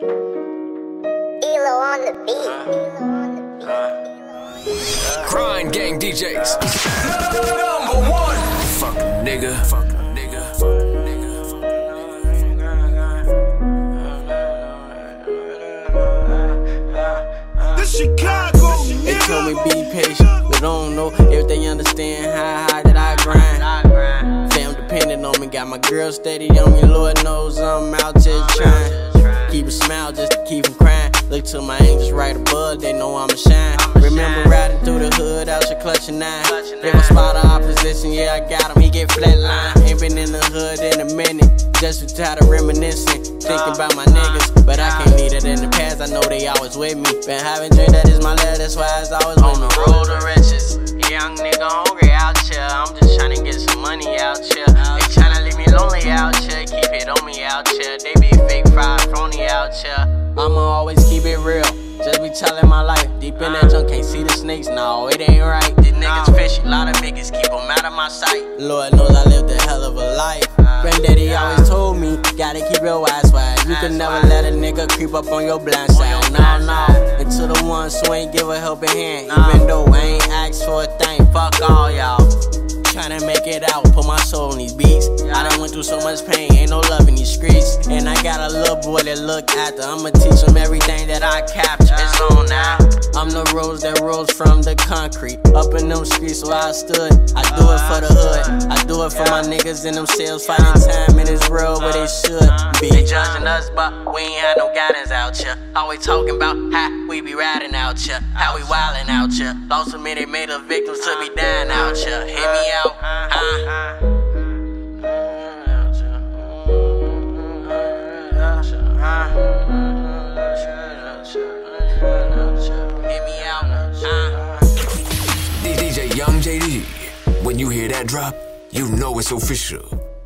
Elo on the beat. Grind gang DJs. Number one. Fuck nigga. Fuck nigga. Fuck nigga. The Chicago nigga. They told me be patient, but I don't know if they understand how high that I grind. Depending on me, got my girl steady on me. Lord knows I'm out here trying. Keep a smile just to keep from crying. Look to my angels right above, they know I'ma shine. Remember riding through the hood out your clutch and nine. If I spot a opposition, yeah I got him, he get flatlined. Ain't been in the hood in a minute, just retired of reminiscing, thinking about my niggas, but I can't need it in the past. I know they always with me. Been having dream that is my love, that's why it's always on the road to riches. Young nigga hungry out here, I'm just trying to get some money out here. They tryna leave me lonely out here, keep it on me out here. They be fake fried phony out here. I'ma always keep it real, just be telling my life. Deep in that junk, can't see the snakes, no, it ain't right. These niggas fishy, lot of niggas keep them out of my sight. Lord knows I lived a hell of a life. Granddaddy always told me, gotta keep your eyes wide. You can never let a nigga creep up on your blind side. No, and to the ones who ain't give a helping hand, even though I ain't asked for a thing, fuck all y'all. Tryna make it out, put my soul in these beats. I done went through so much pain, ain't no love in these streets. And I got a little boy that look after, I'ma teach him everything that I capture. It's on now, I'm the rose that rose from the concrete. Up in them streets where I stood, I do it for the hood. I do it for my niggas in themselves, fighting time in this world where they should be. They judging us, but we ain't had no guidance out here. Always talking about how we be riding out here, how we wildin' out here. Lost a minute, made a victim to be dying out here. Hit me out. DJ Young JD, when you hear that drop, you know it's official.